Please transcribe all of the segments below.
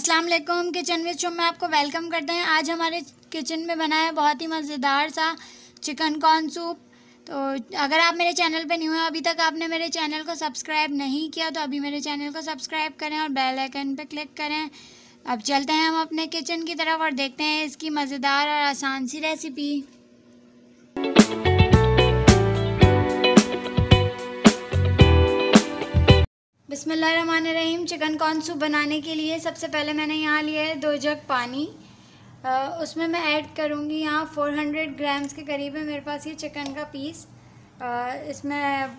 अस्सलाम वालेकुम। Kitchen with शुभ में आपको वेलकम करते हैं। आज हमारे किचन में बना है बहुत ही मज़ेदार सा चिकन कॉर्न सूप। तो अगर आप मेरे चैनल पे न्यू हैं, अभी तक आपने मेरे चैनल को सब्सक्राइब नहीं किया तो अभी मेरे चैनल को सब्सक्राइब करें और बेल आइकन पे क्लिक करें। अब चलते हैं हम अपने किचन की तरफ और देखते हैं इसकी मज़ेदार और आसान सी रेसिपी। बिस्मिल्लाहिर्रहमानिर्रहीम। चिकन कॉर्न सूप बनाने के लिए सबसे पहले मैंने यहाँ लिया है 2 जग पानी। उसमें मैं ऐड करूँगी यहाँ 400 ग्राम्स के करीब है मेरे पास ये चिकन का पीस। इसमें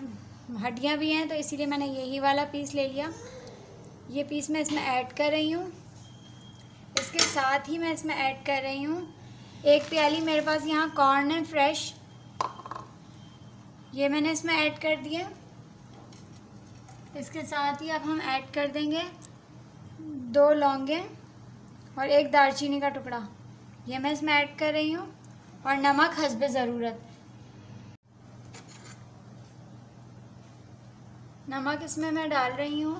हड्डियाँ भी हैं तो इसीलिए मैंने यही वाला पीस ले लिया। ये पीस मैं इसमें ऐड कर रही हूँ। इसके साथ ही मैं इसमें ऐड कर रही हूँ 1 प्याली मेरे पास यहाँ कॉर्न है फ्रेश, ये मैंने इसमें ऐड कर दिया। इसके साथ ही अब हम ऐड कर देंगे 2 लौंगे और 1 दालचीनी का टुकड़ा, ये मैं इसमें ऐड कर रही हूँ, और नमक हस्बे ज़रूरत। नमक इसमें मैं डाल रही हूँ,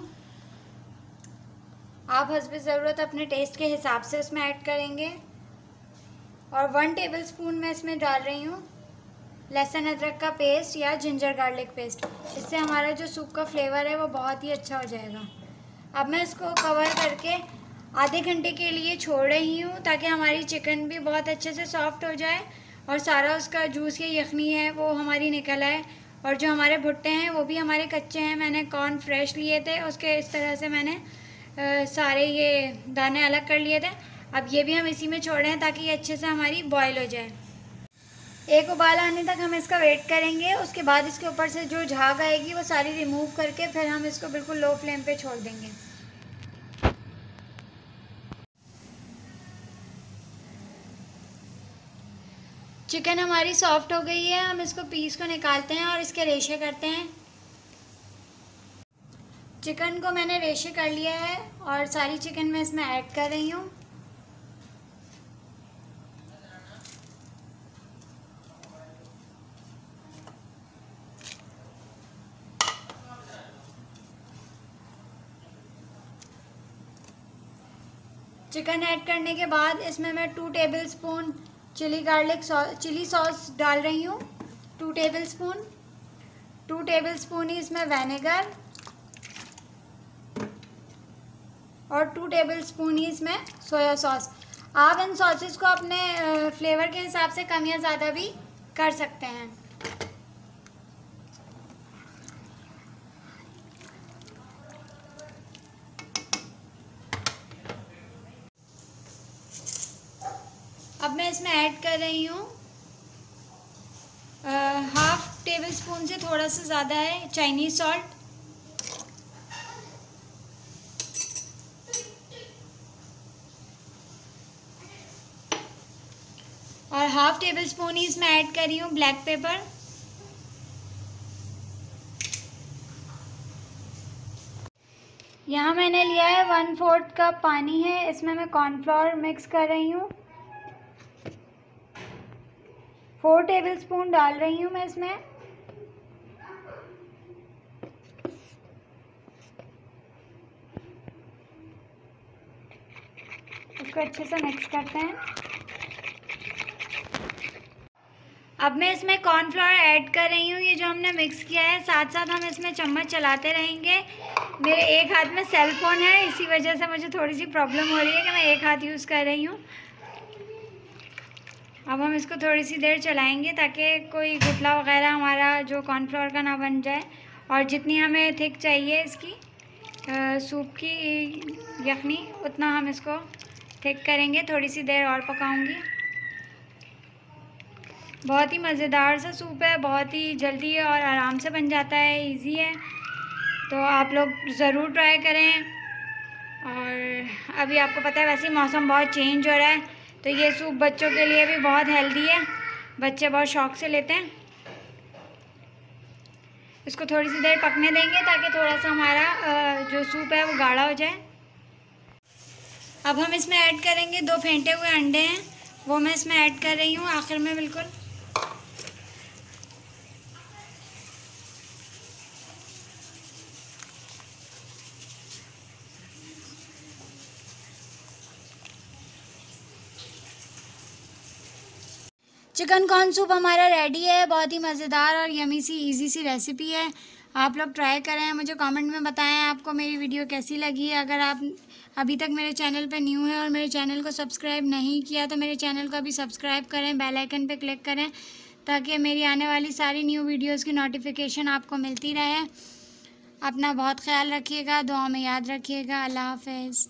आप हस्बे ज़रूरत अपने टेस्ट के हिसाब से उसमें ऐड करेंगे। और 1 टेबलस्पून मैं इसमें डाल रही हूँ लहसुन अदरक का पेस्ट या जिंजर गार्लिक पेस्ट। इससे हमारा जो सूप का फ्लेवर है वो बहुत ही अच्छा हो जाएगा। अब मैं इसको कवर करके आधे घंटे के लिए छोड़ रही हूँ ताकि हमारी चिकन भी बहुत अच्छे से सॉफ्ट हो जाए और सारा उसका जूस या यखनी है वो हमारी निकल आए। और जो हमारे भुट्टे हैं वो भी हमारे कच्चे हैं, मैंने कॉर्न फ्रेश लिए थे, उसके इस तरह से मैंने सारे ये दाने अलग कर लिए थे। अब ये भी हम इसी में छोड़ रहे हैं ताकि ये अच्छे से हमारी बॉयल हो जाए। 1 उबाल आने तक हम इसका वेट करेंगे, उसके बाद इसके ऊपर से जो झाग आएगी वो सारी रिमूव करके फिर हम इसको बिल्कुल लो फ्लेम पे छोड़ देंगे। चिकन हमारी सॉफ्ट हो गई है, हम इसको पीस को निकालते हैं और इसके रेशे करते हैं। चिकन को मैंने रेशे कर लिया है और सारी चिकन मैं इसमें ऐड कर रही हूँ। चिकन ऐड करने के बाद इसमें मैं 2 टेबलस्पून चिली सॉस डाल रही हूँ, 2 टेबलस्पून। 2 टेबलस्पून ही इसमें विनेगर और 2 टेबलस्पून ही इसमें सोया सॉस। आप इन सॉसेस को अपने फ्लेवर के हिसाब से कम या ज़्यादा भी कर सकते हैं। अब मैं इसमें ऐड कर रही हूँ 1/2 टेबलस्पून से थोड़ा सा ज़्यादा है चाइनीज़ सॉल्ट। और 1/2 टेबलस्पून ही इसमें ऐड कर रही हूँ ब्लैक पेपर। यहाँ मैंने लिया है 1/4 कप पानी है, इसमें मैं कॉर्नफ्लोर मिक्स कर रही हूँ। 4 टेबलस्पून डाल रही हूँ मैं इसमें। इसको अच्छे से मिक्स करते हैं। अब मैं इसमें कॉर्नफ्लोर ऐड कर रही हूँ, ये जो हमने मिक्स किया है। साथ साथ हम इसमें चम्मच चलाते रहेंगे। मेरे एक हाथ में सेल फोन है, इसी वजह से मुझे थोड़ी सी प्रॉब्लम हो रही है कि मैं एक हाथ यूज़ कर रही हूँ। अब हम इसको थोड़ी सी देर चलाएंगे ताकि कोई गुठला वगैरह हमारा जो कॉर्नफ्लोर का ना बन जाए। और जितनी हमें थिक चाहिए इसकी सूप की यखनी उतना हम इसको थिक करेंगे। थोड़ी सी देर और पकाऊंगी। बहुत ही मज़ेदार सा सूप है, बहुत ही जल्दी और आराम से बन जाता है, इजी है, तो आप लोग ज़रूर ट्राई करें। और अभी आपको पता है वैसे मौसम बहुत चेंज हो रहा है तो ये सूप बच्चों के लिए भी बहुत हेल्दी है, बच्चे बहुत शौक से लेते हैं। इसको थोड़ी सी देर पकने देंगे ताकि थोड़ा सा हमारा जो सूप है वो गाढ़ा हो जाए। अब हम इसमें ऐड करेंगे 2 फेंटे हुए अंडे हैं, वो मैं इसमें ऐड कर रही हूँ आखिर में बिल्कुल। चिकन कॉर्न सूप हमारा रेडी है। बहुत ही मज़ेदार और यमी सी इजी सी रेसिपी है। आप लोग ट्राई करें, मुझे कमेंट में बताएं आपको मेरी वीडियो कैसी लगी है। अगर आप अभी तक मेरे चैनल पर न्यू हैं और मेरे चैनल को सब्सक्राइब नहीं किया तो मेरे चैनल को अभी सब्सक्राइब करें, बेल आइकन पे क्लिक करें ताकि मेरी आने वाली सारी न्यू वीडियोस की नोटिफिकेशन आपको मिलती रहे। अपना बहुत ख्याल रखिएगा, दुआ में याद रखिएगा। अल्लाह हाफ़िज़।